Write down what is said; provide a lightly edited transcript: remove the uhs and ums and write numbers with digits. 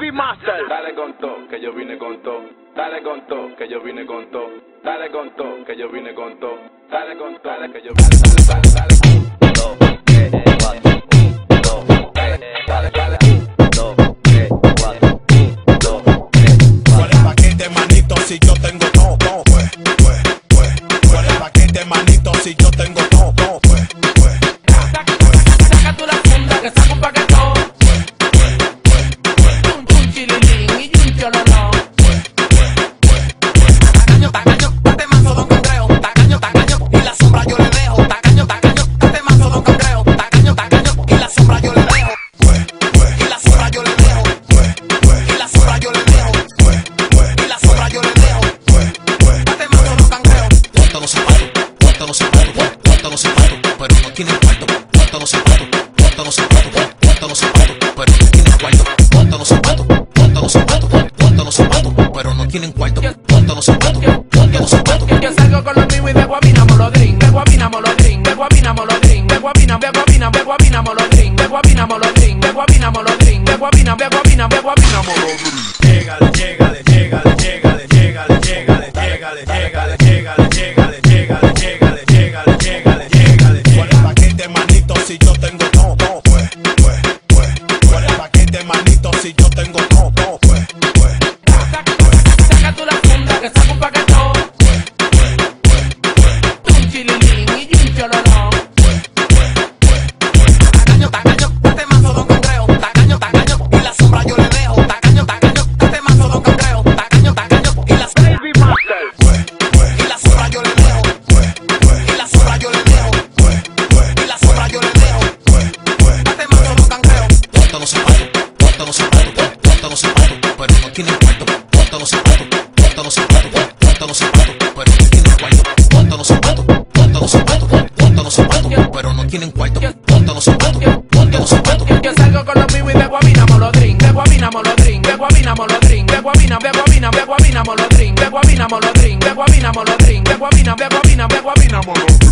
Baby Master. Dale con todo, que yo vine con todo. Dale con todo, que yo vine con todo. Dale con todo, que yo vine con todo. Dale con todo, que yo vine con todo. ¿Cuál es el paquete, manito, si yo tengo todo? ¿Cuál es el paquete, manito, si yo tengo todo? Saca la funda, que saco un paquetón. Un chililín y un chololón. Tacaño, tacaño, date mazo, don Cangrejo. Tacaño, tacaño, y la sombra yo le dejo. Tacaño, tacaño, date mazo, don Cangrejo. Tacaño, tacaño, y la sombra yo le dejo. Y la sombra yo le dejo. Y la sombra yo le dejo. Y la sombra yo le dejo. Date mazo, don Cangrejo. Cuánto los zapatos, cuánto los zapatos, cuánto los zapatos, pero no tienen cuarto. Cuánto los zapatos, cuánto los zapatos, cuánto los zapatos, pero no tienen cuarto. Cuánto los zapatos, cuánto los zapatos, cuánto los zapatos, pero no tienen cuarto. Cuánto los zapatos, cuánto los zapatos. Yo salgo con los míos y de guapina molodrín, de guapina molodrín, de guapina molodrín, de guapina, de guapina, de guapina molodrín, de guapina molodrín, de guapina molodrín, de guapina, de guapina, de guapina molodrín. Llegale, llegale, llegale, llegale, llegale, llegale, llegale, llegale, llegale, llegale, llegale, llegale, llegale, llegale, llegale. ¿Cuál es el paquete, manito, si yo tengo todo? ¿Cuál es el paquete, manito, si yo tengo todo? Saca tú la funda, que saco un paquetón. Un chililín y un chololón. Tacaño, tacaño, date mazo, don Cangrejo. Tacaño, tacaño, y la sombra yo le dejo. Tacaño, tacaño, date mazo, don Cangrejo. Tacaño, tacaño, y la sombra yo le dejo. Y la sombra yo le dejo. Y la sombra yo le dejo. Y la sombra yo le dejo. Date mazo, don Cangrejo. Ponte los zapatos, ponte los zapatos, ponte los zapatos, pero no tiene cuarto. Ponte los zapatos, pero no tienen cuarto. Ponte los zapatos, ponte los zapatos, pero no tienen cuarto. Ponte los zapatos, ponte los zapatos. Yo salgo con los míos y de guapina molodrín, de guapina molodrín, de guapina molodrín, de guapina, de guapina, de guapina molodrín, de guapina molodrín, de guapina molodrín, de guapina, de guapina, de guapina molodrín.